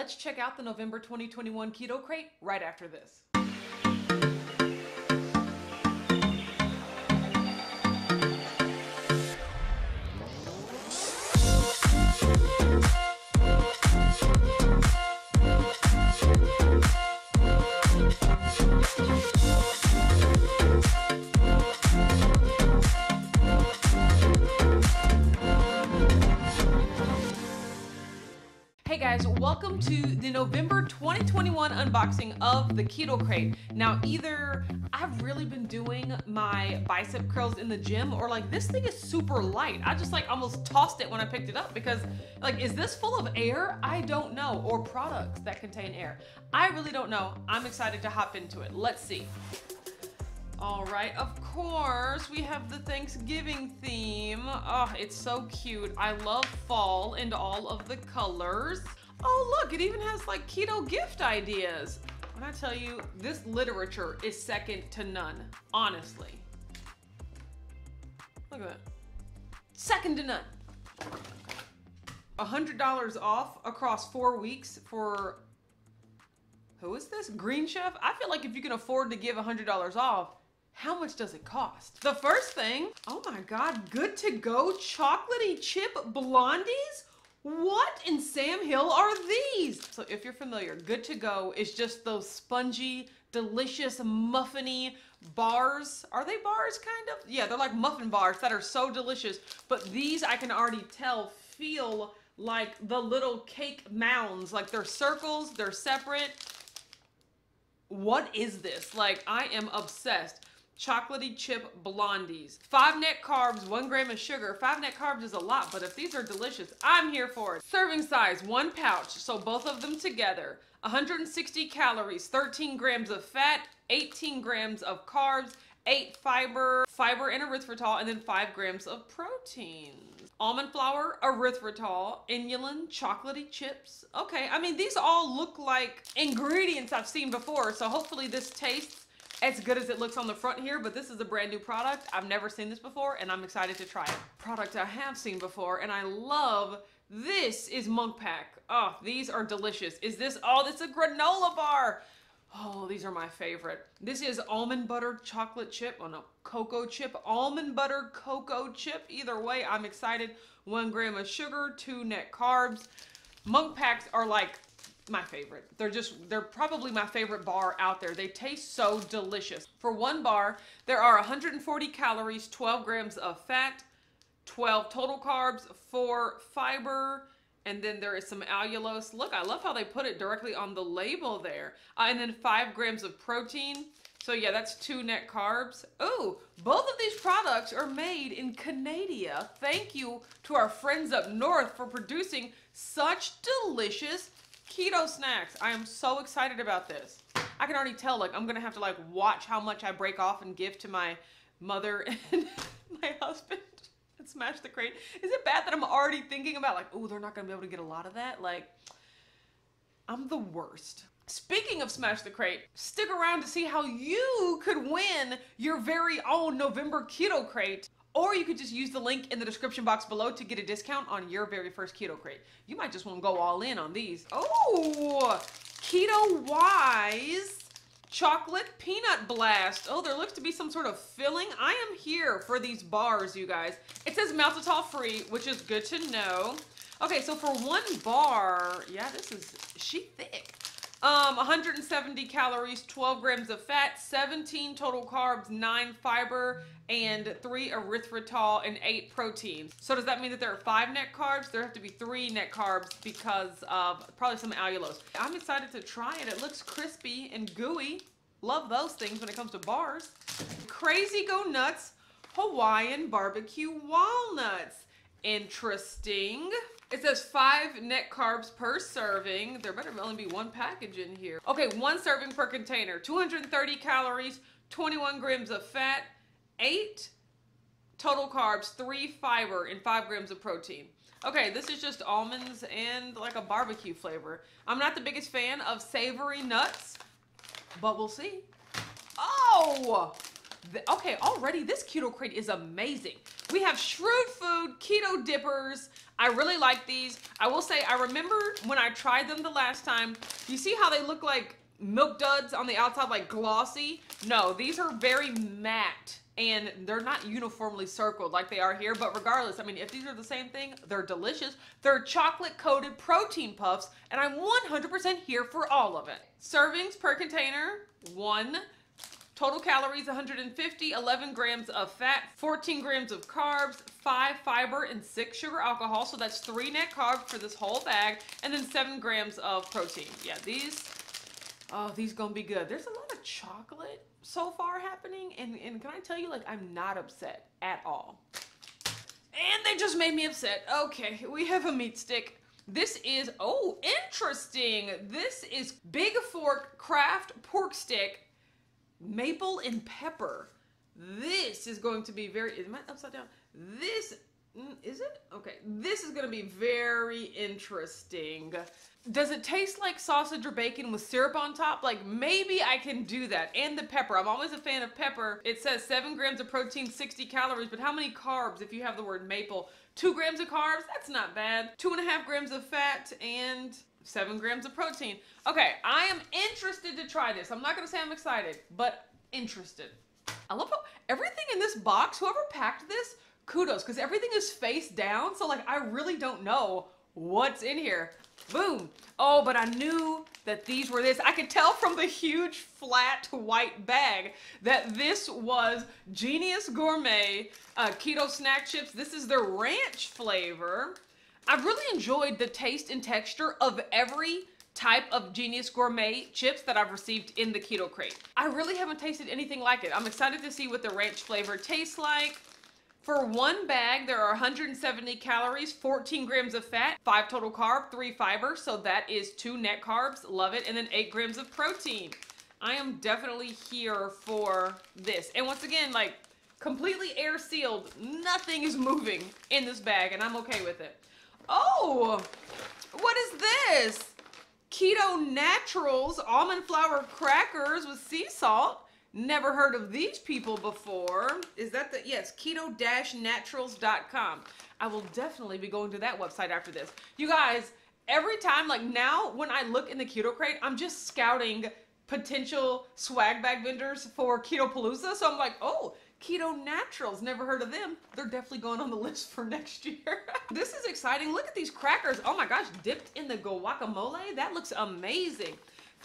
Let's check out the November 2021 Keto Krate right after this. Welcome to the November 2021 unboxing of the Keto Krate. Now either I've really been doing my bicep curls in the gym or like this thing is super light. I just like almost tossed it when I picked it up because like, is this full of air? I don't know, or products that contain air. I really don't know. I'm excited to hop into it. Let's see. All right, of course, we have the Thanksgiving theme. Oh, it's so cute. I love fall and all of the colors. Oh, look, it even has like keto gift ideas. When I tell you, this literature is second to none, honestly. Look at that. Second to none. $100 off across 4 weeks for, who is this? Green Chef? I feel like if you can afford to give $100 off, how much does it cost? The first thing, oh my God, Good To Go Chocolatey Chip Blondies? What in Sam Hill are these? So if you're familiar, Good To Go is just those spongy, delicious, muffiny bars. Are they bars kind of? Yeah, they're like muffin bars that are so delicious. But these I can already tell feel like the little cake mounds. Like they're circles, they're separate. What is this? Like I am obsessed. Chocolatey chip blondies. 5 net carbs, 1 gram of sugar. 5 net carbs is a lot, but if these are delicious, I'm here for it. Serving size, 1 pouch, so both of them together. 160 calories, 13 grams of fat, 18 grams of carbs, 8 fiber and erythritol, and then 5 grams of protein. Almond flour, erythritol, inulin, chocolatey chips. Okay, I mean, these all look like ingredients I've seen before, so hopefully this tastes as good as it looks on the front here, but this is a brand new product. I've never seen this before, and I'm excited to try it. Product I have seen before, and I love, this is Monk Pack. Oh, these are delicious. Is this, oh, this is a granola bar. Oh, these are my favorite. This is almond butter chocolate chip, oh no, cocoa chip, almond butter cocoa chip. Either way, I'm excited. 1 gram of sugar, 2 net carbs. Monk Packs are like, my favorite. They're probably my favorite bar out there. They taste so delicious. For one bar, there are 140 calories, 12 grams of fat, 12 total carbs, 4 fiber, and then there is some allulose. Look, I love how they put it directly on the label there. And then 5 grams of protein. So yeah, that's 2 net carbs. Ooh, both of these products are made in Canada. Thank you to our friends up north for producing such delicious keto snacks. I am so excited about this. I can already tell, like, I'm gonna have to like watch how much I break off and give to my mother and my husband and Smash the Crate. Is it bad that I'm already thinking about like, oh, they're not gonna be able to get a lot of that? Like, I'm the worst. Speaking of Smash the Crate, stick around to see how you could win your very own November Keto Krate. Or you could just use the link in the description box below to get a discount on your very first Keto Krate. You might just want to go all in on these. Oh, Keto Wise Chocolate Peanut Blast. Oh, there looks to be some sort of filling. I am here for these bars, you guys. It says maltitol free, which is good to know. Okay, so for one bar, yeah, this is, she thick. 170 calories, 12 grams of fat, 17 total carbs, 9 fiber, and 3 erythritol and 8 proteins. So does that mean that there are 5 net carbs? There have to be 3 net carbs because of probably some allulose. I'm excited to try it. It looks crispy and gooey. Love those things when it comes to bars. Crazy Go Nuts Hawaiian Barbecue Walnuts. Interesting. It says 5 net carbs per serving. There better only be one package in here. Okay, 1 serving per container, 230 calories, 21 grams of fat, 8 total carbs, 3 fiber, and 5 grams of protein. Okay, this is just almonds and like a barbecue flavor. I'm not the biggest fan of savory nuts, but we'll see. Oh, okay, already this Keto Krate is amazing. We have Shrewd Food, Keto Dippers, I really like these. I will say, I remember when I tried them the last time, you see how they look like milk duds on the outside, like glossy? No, these are very matte and they're not uniformly circled like they are here, but regardless, I mean, if these are the same thing, they're delicious. They're chocolate-coated protein puffs, and I'm 100% here for all of it. Servings per container, 1. Total calories, 150, 11 grams of fat, 14 grams of carbs, 5 fiber, and 6 sugar alcohol. So that's 3 net carbs for this whole bag, and then 7 grams of protein. Yeah, these, oh, these gonna be good. There's a lot of chocolate so far happening, and can I tell you, like, I'm not upset at all. And they just made me upset. Okay, we have a meat stick. This is, oh, interesting. This is Big Fork Craft Pork Stick, maple and pepper. This is going to be very, am I upside down? This, is it? Okay, this is gonna be very interesting. Does it taste like sausage or bacon with syrup on top? Like, maybe I can do that. And the pepper, I'm always a fan of pepper. It says 7 grams of protein, 60 calories, but how many carbs if you have the word maple? 2 grams of carbs, that's not bad. 2.5 grams of fat and 7 grams of protein. Okay, I am interested to try this. I'm not gonna say I'm excited, but interested. I love how everything in this box, whoever packed this, kudos, because everything is face down, so like I really don't know what's in here. Boom. Oh, but I knew that these were this. I could tell from the huge flat white bag that this was Genius Gourmet Keto Snack Chips. This is the ranch flavor. I've really enjoyed the taste and texture of every type of Genius Gourmet chips that I've received in the Keto Krate. I really haven't tasted anything like it. I'm excited to see what the ranch flavor tastes like. For one bag, there are 170 calories, 14 grams of fat, 5 total carb, 3 fiber, so that is 2 net carbs, love it, and then 8 grams of protein. I am definitely here for this. And once again, like, completely air sealed, nothing is moving in this bag, and I'm okay with it. Oh, what is this? Keto Naturals almond flour crackers with sea salt. Never heard of these people before. Is that the, yes, keto-naturals.com. I will definitely be going to that website after this. You guys, every time, like now when I look in the Keto Krate, I'm just scouting potential swag bag vendors for Ketopalooza. So I'm like, oh, Keto Naturals, never heard of them. They're definitely going on the list for next year. This is exciting. Look at these crackers. Oh my gosh, dipped in the guacamole. That looks amazing.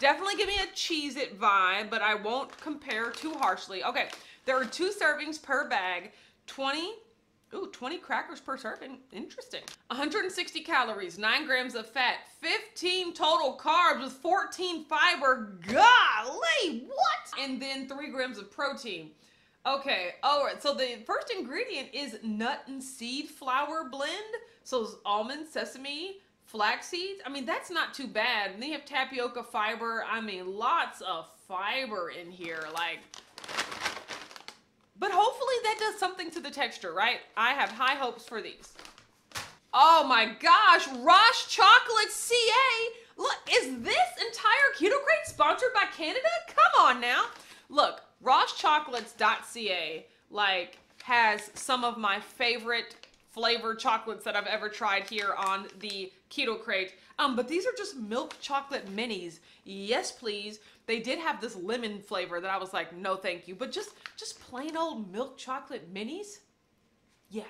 Definitely give me a Cheez-It vibe, but I won't compare too harshly. Okay, there are 2 servings per bag, 20 crackers per serving, interesting. 160 calories, 9 grams of fat, 15 total carbs with 14 fiber, golly, what? And then 3 grams of protein. Okay, all right, so the first ingredient is nut and seed flour blend. So almonds, sesame, flax seeds. I mean, that's not too bad. And they have tapioca fiber. I mean, lots of fiber in here. Like, but hopefully that does something to the texture, right? I have high hopes for these. Oh my gosh, RossChocolates CA. Look, is this entire Keto Krate sponsored by Canada? Come on now. Look, RossChocolates.ca like has some of my favorite flavored chocolates that I've ever tried here on the Keto Krate. But these are just milk chocolate minis. Yes, please. They did have this lemon flavor that I was like, no, thank you. But just plain old milk chocolate minis? Yeah,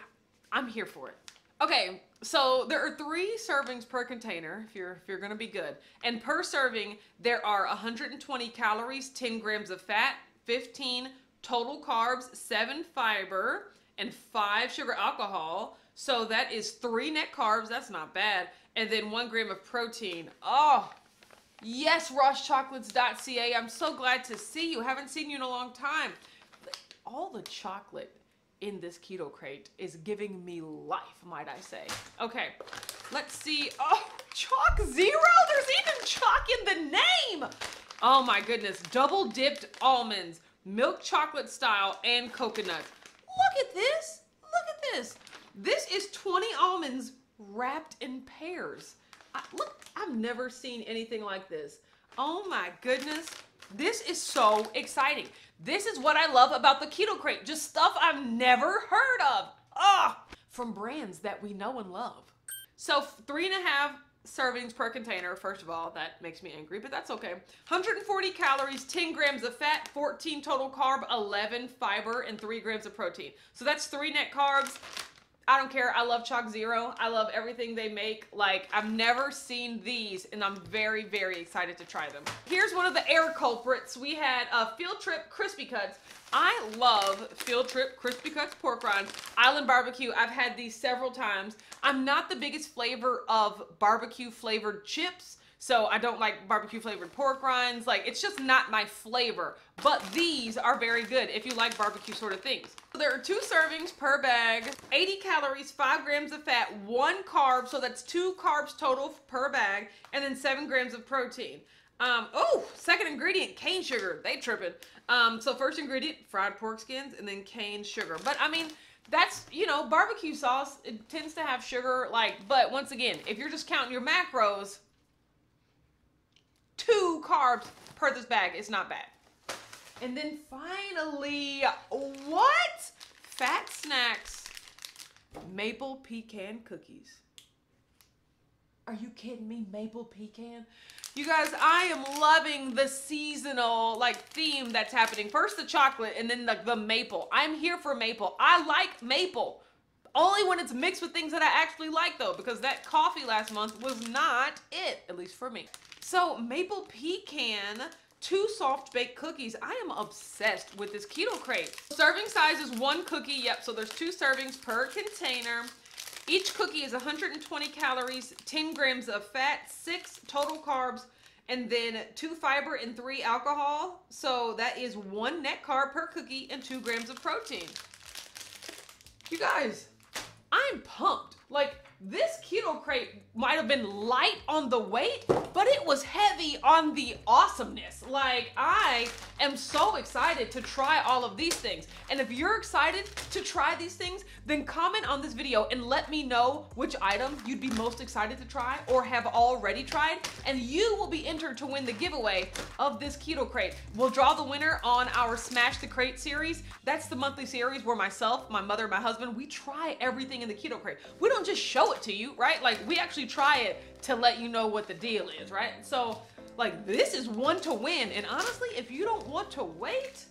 I'm here for it. Okay, so there are 3 servings per container if you're gonna be good. And per serving, there are 120 calories, 10 grams of fat, 15 total carbs, 7 fiber, and 5 sugar alcohol, so that is 3 net carbs, that's not bad, and then 1 gram of protein. Oh, yes, rosschocolates.ca, I'm so glad to see you. Haven't seen you in a long time. All the chocolate in this Keto Krate is giving me life, might I say. Okay, let's see. Oh, ChocZero, there's even chalk in the name. Oh my goodness, double dipped almonds, milk chocolate style, and coconut. Look at this, look at this. This is 20 almonds wrapped in pears. Look, I've never seen anything like this. Oh my goodness, this is so exciting. This is what I love about the Keto Krate, just stuff I've never heard of. From brands that we know and love. So 3.5 servings per container. First of all, that makes me angry, but that's okay. 140 calories, 10 grams of fat, 14 total carb, 11 fiber, and 3 grams of protein. So that's 3 net carbs. I don't care. I love ChocZero. I love everything they make. Like, I've never seen these, and I'm very, very excited to try them. Here's one of the air culprits. We had Field Trip Crispy Cuts. I love Field Trip Crispy Cuts pork rinds. Island Barbecue, I've had these several times. I'm not the biggest flavor of barbecue flavored chips, so I don't like barbecue flavored pork rinds. Like, it's just not my flavor, but these are very good if you like barbecue sort of things. There are 2 servings per bag, 80 calories, 5 grams of fat, 1 carb, so that's 2 carbs total per bag, and then 7 grams of protein. Oh, second ingredient, cane sugar. They tripping. So first ingredient, fried pork skins, and then cane sugar. But I mean, that's, you know, barbecue sauce, it tends to have sugar, like, but once again, if you're just counting your macros, 2 carbs per this bag is not bad. And then finally, what? Fat Snacks maple pecan cookies. Are you kidding me? Maple pecan? You guys, I am loving the seasonal, like, theme that's happening. First the chocolate, and then the maple. I'm here for maple. I like maple. Only when it's mixed with things that I actually like, though, because that coffee last month was not it, at least for me. So, maple pecan, 2 soft baked cookies. I am obsessed with this Keto Krate. Serving size is 1 cookie. Yep, so there's 2 servings per container. Each cookie is 120 calories, 10 grams of fat, 6 total carbs, and then 2 fiber and 3 alcohol. So that is 1 net carb per cookie and 2 grams of protein. You guys, I'm pumped. Like, this Keto Krate might have been light on the weight, but it was heavy on the awesomeness. Like, I am so excited to try all of these things. And if you're excited to try these things, then comment on this video and let me know which item you'd be most excited to try or have already tried. And you will be entered to win the giveaway of this Keto Krate. We'll draw the winner on our Smash the Crate series. That's the monthly series where myself, my mother, my husband, we try everything in the Keto Krate. We don't just show it to you, right? Like, we actually try it to let you know what the deal is, right? So, like, this is one to win. And honestly, if you don't want to wait,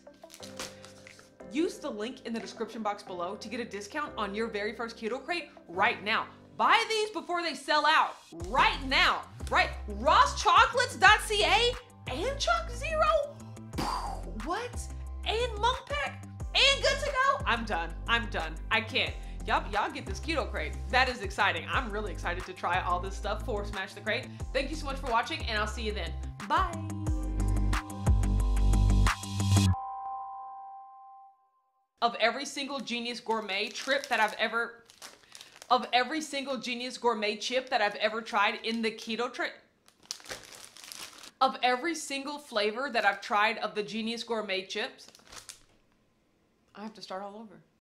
use the link in the description box below to get a discount on your very first Keto Krate right now. Buy these before they sell out right now, right? RossChocolates.ca and ChocZero, what? And Monk Pack and Good To Go. I'm done. I'm done. I can't. Y'all get this Keto Krate. That is exciting. I'm really excited to try all this stuff for Smash the Crate. Thank you so much for watching, and I'll see you then. Bye. Of every single Genius Gourmet trip that I've ever, of every single Genius Gourmet chip that I've ever tried in the Keto Trip, of every single flavor that I've tried of the Genius Gourmet chips, I have to start all over.